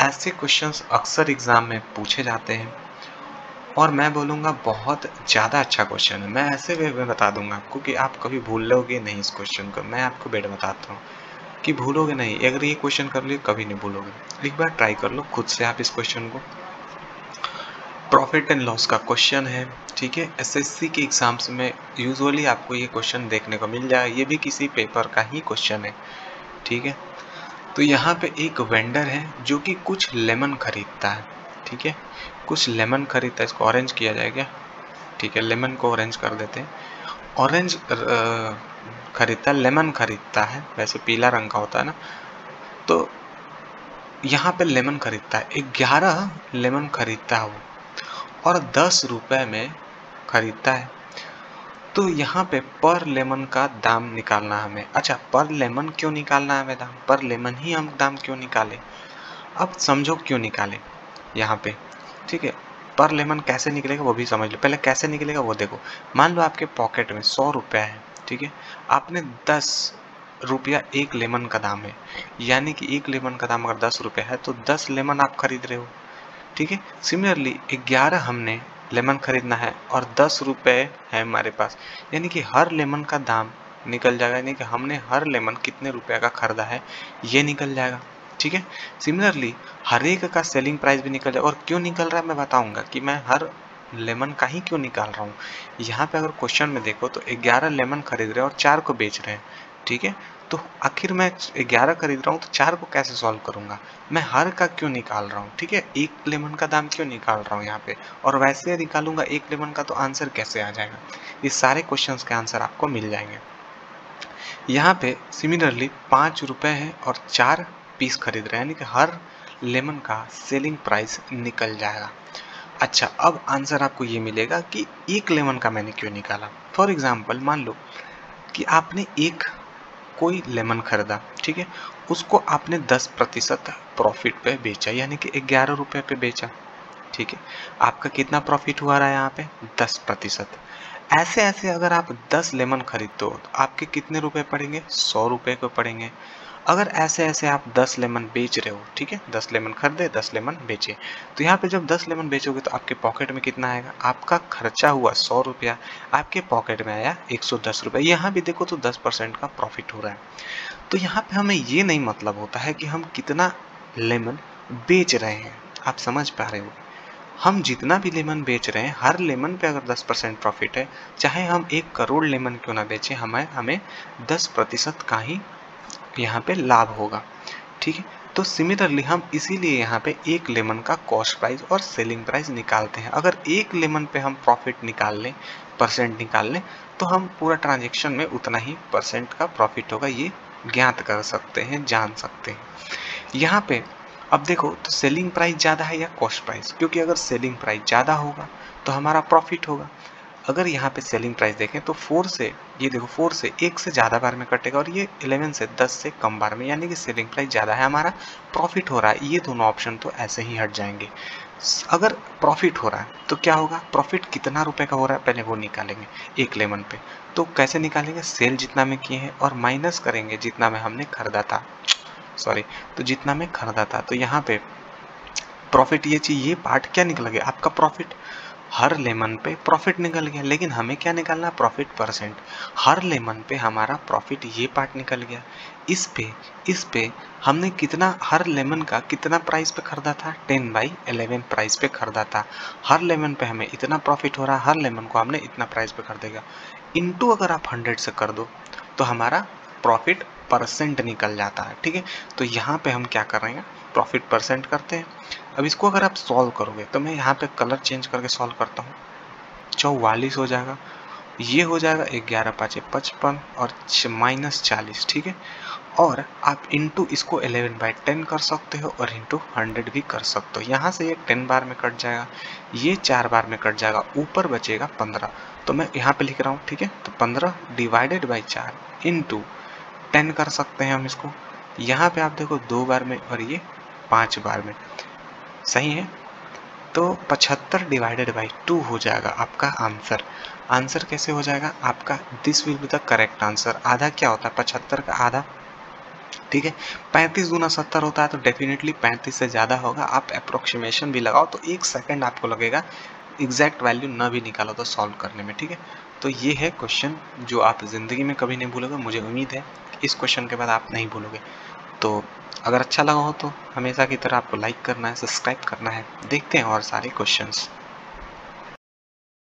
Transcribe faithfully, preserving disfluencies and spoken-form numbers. ऐसे क्वेश्चंस अक्सर एग्ज़ाम में पूछे जाते हैं और मैं बोलूँगा बहुत ज़्यादा अच्छा क्वेश्चन है। मैं ऐसे वे में बता दूंगा आपको कि आप कभी भूलोगे नहीं इस क्वेश्चन को। मैं आपको बेटा बताता हूँ कि भूलोगे नहीं, अगर ये क्वेश्चन कर लियो कभी नहीं भूलोगे। एक बार ट्राई कर लो खुद से आप इस क्वेश्चन को। प्रॉफिट एंड लॉस का क्वेश्चन है, ठीक है। एसएससी के एग्ज़ाम्स में यूजुअली आपको ये क्वेश्चन देखने को मिल जाए, ये भी किसी पेपर का ही क्वेश्चन है, ठीक है। तो यहाँ पे एक वेंडर है जो कि कुछ लेमन खरीदता है, ठीक है, कुछ लेमन खरीदता है। इसको ऑरेंज किया जाएगा, ठीक है, लेमन को ऑरेंज कर देते हैं। ऑरेंज खरीदता है, लेमन खरीदता है, वैसे पीला रंग का होता है ना। तो यहाँ पे लेमन खरीदता है, ग्यारह लेमन खरीदता है वो, और दस रुपए में खरीदता है। तो यहाँ पे पर लेमन का दाम निकालना हमें। अच्छा, पर लेमन क्यों निकालना है हमें दाम? पर लेमन ही हम दाम क्यों निकालें? अब समझो क्यों निकालें यहाँ पे, ठीक है। पर लेमन कैसे निकलेगा वो भी समझ लो, पहले कैसे निकलेगा वो देखो। मान लो आपके पॉकेट में सौ रुपया है, ठीक है, आपने दस रुपया एक लेमन का दाम है, यानी कि एक लेमन का दाम अगर दस रुपया है तो दस लेमन आप खरीद रहे हो, ठीक है। सिमिलरली ग्यारह हमने लेमन खरीदना है और दस रुपये है हमारे पास, यानी कि हर लेमन का दाम निकल जाएगा, यानी कि हमने हर लेमन कितने रुपए का खरीदा है ये निकल जाएगा, ठीक है। सिमिलरली हर एक का सेलिंग प्राइस भी निकल जाएगा। और क्यों निकल रहा है मैं बताऊंगा कि मैं हर लेमन का ही क्यों निकाल रहा हूँ। यहाँ पे अगर क्वेश्चन में देखो तो ग्यारह लेमन खरीद रहे हैं और चार को बेच रहे हैं, ठीक है। तो आखिर मैं ग्यारह खरीद रहा हूँ तो चार को कैसे सॉल्व करूँगा? मैं हर का क्यों निकाल रहा हूँ, ठीक है, एक लेमन का दाम क्यों निकाल रहा हूँ यहाँ पे। और वैसे निकालूंगा एक लेमन का तो आंसर कैसे आ जाएगा? इस सारे क्वेश्चंस के आंसर आपको मिल जाएंगे यहाँ पे। सिमिलरली पाँच रुपये हैं और चार पीस खरीद रहे हैं, यानी कि हर लेमन का सेलिंग प्राइस निकल जाएगा। अच्छा, अब आंसर आपको ये मिलेगा कि एक लेमन का मैंने क्यों निकाला। फॉर एग्जाम्पल मान लो कि आपने एक कोई लेमन खरीदा, ठीक है, उसको आपने दस प्रतिशत प्रॉफिट पे बेचा, यानी कि ग्यारह रुपये पे बेचा, ठीक है। आपका कितना प्रॉफिट हुआ रहा है यहाँ पे? दस प्रतिशत। ऐसे ऐसे अगर आप दस लेमन खरीदते हो तो आपके कितने रुपए पड़ेंगे? सौ रुपये को पड़ेंगे। अगर ऐसे ऐसे आप दस लेमन बेच रहे हो, ठीक है, दस लेमन खरीदे, दस लेमन बेचे, तो यहाँ पे जब दस लेमन बेचोगे तो आपके पॉकेट में कितना आएगा? आपका खर्चा हुआ सौ रुपया, आपके पॉकेट में आया एक सौ दस रुपया। यहाँ भी देखो तो दस परसेंट का प्रॉफिट हो रहा है। तो यहाँ पे हमें ये नहीं मतलब होता है कि हम कितना लेमन बेच रहे हैं। आप समझ पा रहे हो? हम जितना भी लेमन बेच रहे हैं, हर लेमन पे अगर दस परसेंट प्रॉफिट है, चाहे हम एक करोड़ लेमन क्यों ना बेचें, हमें हमें दस प्रतिशत का ही यहाँ पे लाभ होगा, ठीक है। तो सिमिलरली हम इसीलिए यहाँ पे एक लेमन का कॉस्ट प्राइस और सेलिंग प्राइस निकालते हैं। अगर एक लेमन पे हम प्रॉफिट निकाल लें, परसेंट निकाल लें, तो हम पूरा ट्रांजेक्शन में उतना ही परसेंट का प्रॉफिट होगा, ये ज्ञात कर सकते हैं, जान सकते हैं यहाँ पे। अब देखो तो सेलिंग प्राइस ज़्यादा है या कॉस्ट प्राइस? क्योंकि अगर सेलिंग प्राइस ज़्यादा होगा तो हमारा प्रॉफिट होगा। अगर यहाँ पे सेलिंग प्राइस देखें तो फोर से, ये देखो, फोर से एक से ज़्यादा बार में कटेगा और ये इलेवन से दस से कम बार में, यानी कि सेलिंग प्राइस ज़्यादा है, हमारा प्रॉफिट हो रहा है। ये दोनों ऑप्शन तो ऐसे ही हट जाएंगे। अगर प्रॉफिट हो रहा है तो क्या होगा? प्रॉफिट कितना रुपए का हो रहा है पहले वो निकालेंगे एक लेमन पे। तो कैसे निकालेंगे? सेल जितना में किए हैं और माइनस करेंगे जितना में हमने खरीदा था, सॉरी, तो जितना मैं खरीदा था। तो यहाँ पे प्रॉफिट, ये चीज़, ये पार्ट क्या निकल गया? आपका प्रॉफिट। हर लेमन पे प्रॉफिट निकल गया, लेकिन हमें क्या निकालना? Profit percent. हर लेमन पे हमारा प्रॉफिट, ये पार्ट निकल गया। इस पे इस पे हमने कितना, हर लेमन का कितना प्राइस पे खरीदा था? टेन बाई एलेवन प्राइस पे खरीदा था। हर लेमन पे हमें इतना प्रॉफिट हो रहा है, हर लेमन को हमने इतना प्राइस पे खरीदेगा। इनटू अगर आप हंड्रेड से कर दो तो हमारा प्रॉफिट परसेंट निकल जाता है, ठीक है। तो यहाँ पे हम क्या कर रहे हैं? प्रॉफिट परसेंट करते हैं। अब इसको अगर आप सॉल्व करोगे तो मैं यहाँ पे कलर चेंज करके सॉल्व करता हूँ, चौवालीस हो जाएगा, ये हो जाएगा ग्यारह पाँच पचपन और माइनस चालीस, ठीक है। और आप इंटू इसको इलेवन बाई टेन कर सकते हो और इंटू हंड्रेड भी कर सकते हो। यहाँ से ये टेन बार में कट जाएगा, ये चार बार में कट जाएगा, ऊपर बचेगा पंद्रह। तो मैं यहाँ पे लिख रहा हूँ, ठीक है, तो पंद्रह डिवाइडेड बाई चार इंटू टेन कर सकते हैं हम इसको। यहाँ पे आप देखो दो बार में और ये पांच बार में, सही है। तो पचहत्तर डिवाइडेड बाई टू हो जाएगा आपका आंसर। आंसर कैसे हो जाएगा आपका? This will be the correct answer. आधा क्या होता है? पचहत्तर का आधा ठीक है। पैंतीस गुना सत्तर होता है तो डेफिनेटली पैंतीस से ज़्यादा होगा। आप अप्रोक्सीमेशन भी लगाओ तो एक सेकंड आपको लगेगा, एग्जैक्ट वैल्यू ना भी निकालो तो सॉल्व करने में। ठीक है, तो ये है क्वेश्चन जो आप ज़िंदगी में कभी नहीं भूलोगे। मुझे उम्मीद है इस क्वेश्चन के बाद आप नहीं भूलोगे। तो अगर अच्छा लगा हो तो हमेशा की तरह आपको लाइक करना है, सब्सक्राइब करना है। देखते हैं और सारे क्वेश्चंस।